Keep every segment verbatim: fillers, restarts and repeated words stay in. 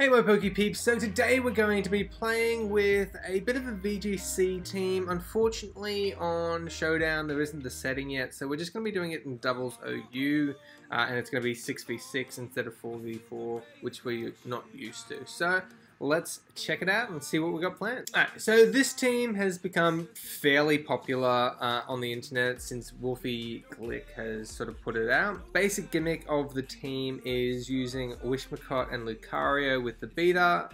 Hey my Pokepeeps, so today we're going to be playing with a bit of a V G C team. Unfortunately on Showdown there isn't the setting yet, so we're just going to be doing it in doubles O U, uh, and it's going to be six v six instead of four v four, which we're not used to. So let's check it out and see what we got planned. Alright, so this team has become fairly popular uh, on the internet since Wolfie Glick has sort of put it out. Basic gimmick of the team is using Whimsicott and Lucario with the beta.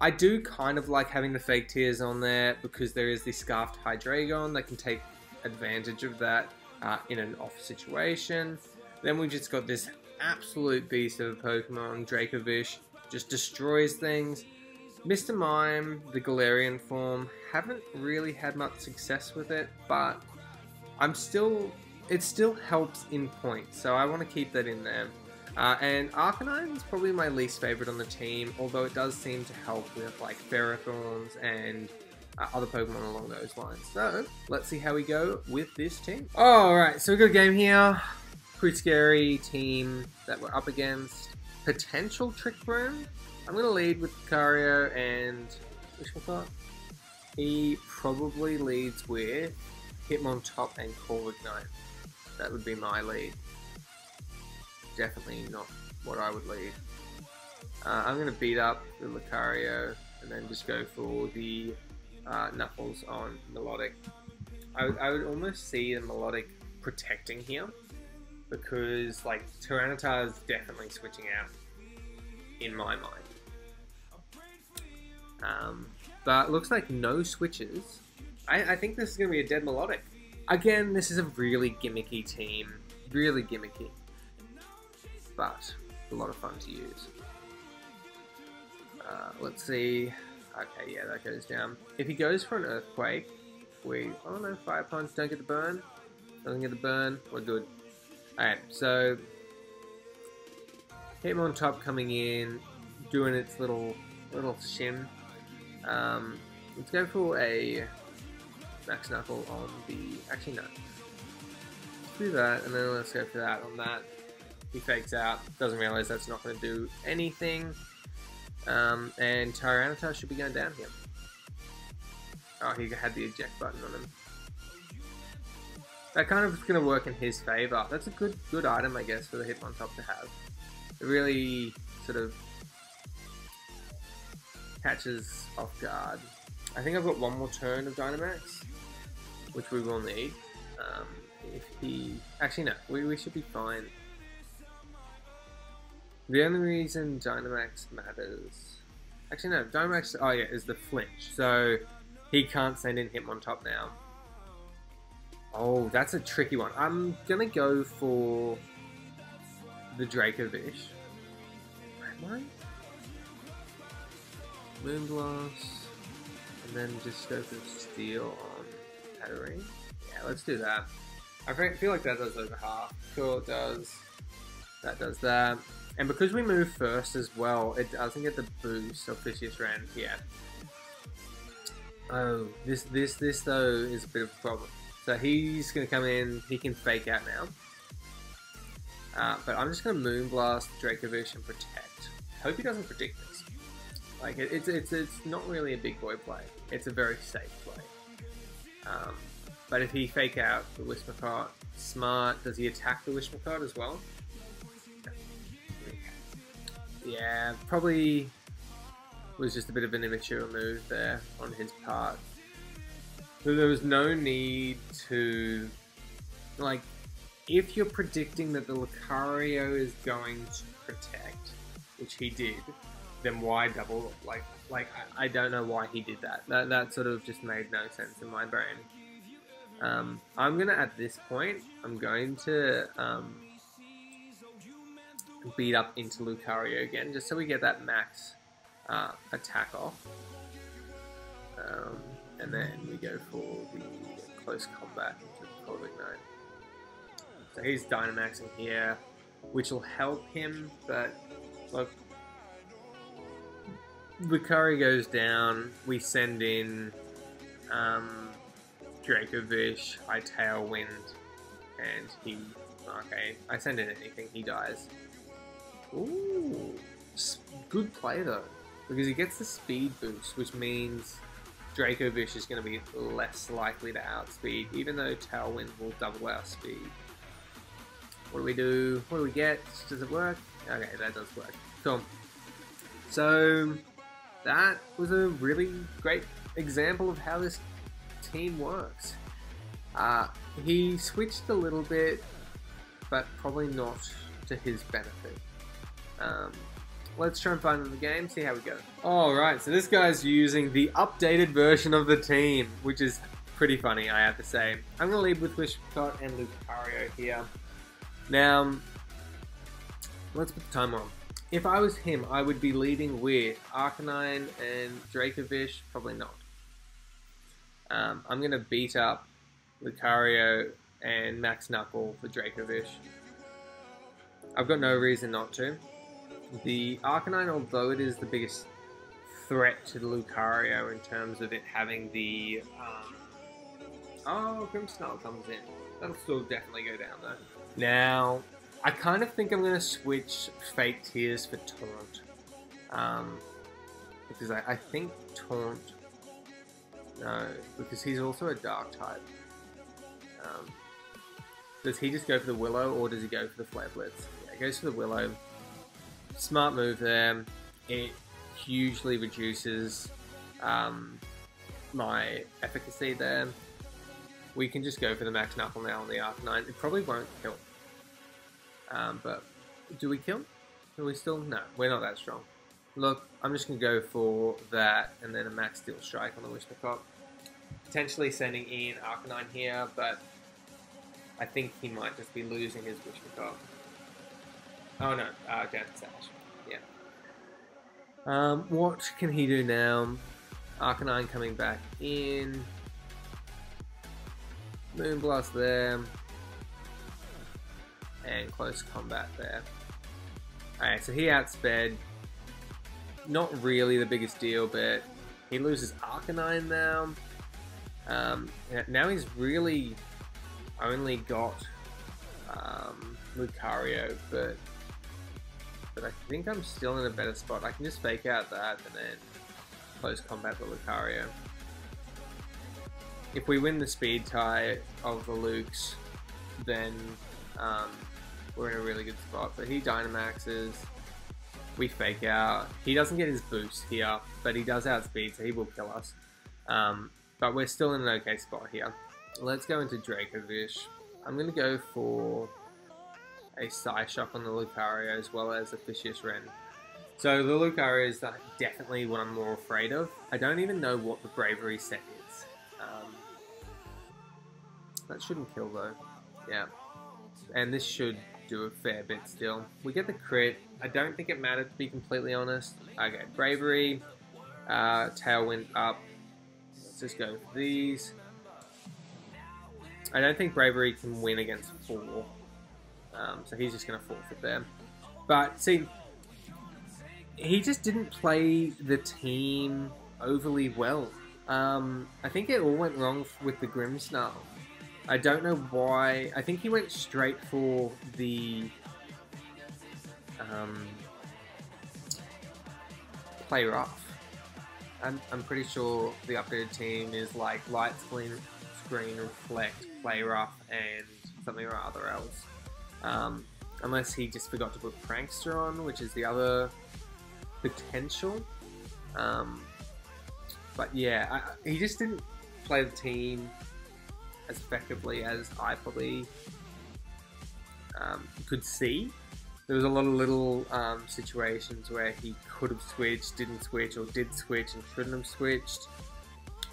I do kind of like having the Fake Tears on there because there is the Scarfed Hydreigon that can take advantage of that uh, in an off situation. Then we've just got this absolute beast of a Pokemon, Dracovish. Just destroys things. Mister Mime, the Galarian form, haven't really had much success with it, but I'm still, it still helps in points, so I want to keep that in there. Uh, and Arcanine is probably my least favorite on the team, although it does seem to help with like Ferrothorns and Uh, other Pokemon along those lines. So let's see how we go with this team. Alright, so we've got a game here. Pretty scary team that we're up against. Potential Trick Room. I'm going to lead with Lucario and Whimsicott. He probably leads with Hitmontop and Corviknight. That would be my lead. Definitely not what I would lead. Uh, I'm going to beat up the Lucario and then just go for the uh, Knuckles on Melodic. I, I would almost see the Melodic protecting here, because like Tyranitar is definitely switching out in my mind. Um, but it looks like no switches. I, I think this is going to be a dead Melodic. Again, this is a really gimmicky team. Really gimmicky. But a lot of fun to use. Uh, let's see. Okay, yeah, that goes down. If he goes for an Earthquake, we... Oh no, Fire Punch, don't get the burn. Don't get the burn. We're good. Alright, so Hitmontop coming in, doing its little little shim. Um, let's go for a Max Knuckle on the... Actually, no. Let's do that, and then let's go for that on that. He fakes out, doesn't realize that's not going to do anything. Um, and Tyranitar should be going down here. Oh, he had the eject button on him. That kind of is going to work in his favour. That's a good good item, I guess, for the Hitmontop to have. It really sort of catches off guard. I think I've got one more turn of Dynamax, which we will need. Um, if he... Actually, no. We, we should be fine. The only reason Dynamax matters... Actually, no. Dynamax... Oh, yeah, is the flinch. So he can't send in Hitmontop now. Oh, that's a tricky one. I'm gonna go for the Dracovish. Am I? Moonblast. And then just go for Steel on Hatterene. Yeah, let's do that. I feel like that does over half. Cool, it does. That does that. And because we move first as well, it doesn't get the boost of Fishious Rend. Yeah. Oh, this, this, this though is a bit of a problem. So he's going to come in, he can fake out now. Uh, but I'm just going to Moonblast Dracovish and protect. Hope he doesn't predict this. Like, it, it's, it's, it's not really a big boy play. It's a very safe play. Um, but if he fake out the Whimsicott, smart. Does he attack the Whimsicott as well? Yeah, probably was just a bit of an immature move there on his part. So there was no need to, like, if you're predicting that the Lucario is going to protect, which he did, then why double? Like, like I, I don't know why he did that. That that sort of just made no sense in my brain. Um, I'm gonna at this point, I'm going to um, beat up into Lucario again, just so we get that max uh, attack off. Um, And then we go for the close combat to Corviknight. So he's Dynamaxing here, which will help him, but look. Lucario goes down, we send in um, Dracovish, I Tailwind, and he... Okay, I send in anything, he dies. Ooh, good play though, because he gets the speed boost, which means Dracovish is going to be less likely to outspeed, even though Tailwind will double our speed. What do we do? What do we get? Does it work? Okay, that does work. Cool. So that was a really great example of how this team works. Uh, he switched a little bit, but probably not to his benefit. Um, let's try and find the game, see how we go. Alright, so this guy's using the updated version of the team, which is pretty funny, I have to say. I'm going to lead with Whimsicott and Lucario here. Now, let's put the timer on. If I was him, I would be leading with Arcanine and Dracovish, probably not. Um, I'm going to beat up Lucario and Max Knuckle for Dracovish. I've got no reason not to. The Arcanine, although it is the biggest threat to Lucario in terms of it having the... Um, oh, Grimmsnarl comes in. That'll still definitely go down though. Now, I kind of think I'm going to switch Fake Tears for Taunt. Um, because I, I think Taunt... No, because he's also a Dark type. Um, does he just go for the Will-O or does he go for the Flare Blitz? Yeah, he goes for the Will-O. Smart move there. It hugely reduces um, my efficacy there. We can just go for the Max Knuckle now on the Arcanine. It probably won't kill. Um, but do we kill? Do we still? No, we're not that strong. Look, I'm just going to go for that and then a Max Steel Strike on the Whimsicott. Potentially sending in Arcanine here, but I think he might just be losing his Whimsicott. Oh no, uh, down to Sash. Yeah. Um, what can he do now? Arcanine coming back in. Moonblast there. And close combat there. Alright, so he outsped. Not really the biggest deal, but he loses Arcanine now. Um, now he's really only got um, Lucario, but but I think I'm still in a better spot. I can just fake out that and then close combat the Lucario. If we win the speed tie of the Lukes, then um, we're in a really good spot. But he Dynamaxes. We fake out. He doesn't get his boost here, but he does outspeed, so he will kill us. Um, but we're still in an okay spot here. Let's go into Dracovish. I'm going to go for a Psyshock on the Lucario as well as a Fishious Rend. So the Lucario is definitely what I'm more afraid of. I don't even know what the Bravery set is. Um, that shouldn't kill though. Yeah. And this should do a fair bit still. We get the crit. I don't think it mattered, to be completely honest. Okay, Bravery, uh, Tailwind up. Let's just go with these. I don't think Bravery can win against four. Um, so he's just going to forfeit there. But see, he just didn't play the team overly well. Um, I think it all went wrong with the Grimmsnarl. I don't know why. I think he went straight for the um, Play Rough. I'm, I'm pretty sure the updated team is like Light Screen, screen Reflect, Play Rough, and something or other else. Um, unless he just forgot to put Prankster on, which is the other potential. Um, but yeah, I, he just didn't play the team as effectively as I probably um, could see. There was a lot of little um, situations where he could have switched, didn't switch, or did switch and shouldn't have switched,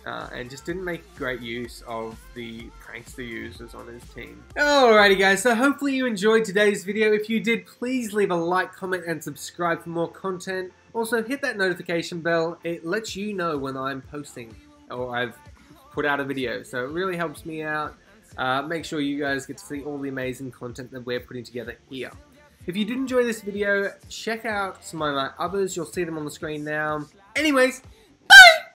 uh, and just didn't make great use of the Prankster users on his team. Alrighty guys, so hopefully you enjoyed today's video. If you did, please leave a like, comment, and subscribe for more content. Also, hit that notification bell. It lets you know when I'm posting or I've put out a video, so it really helps me out. Uh, make sure you guys get to see all the amazing content that we're putting together here. If you did enjoy this video, check out some of my others. You'll see them on the screen now. Anyways,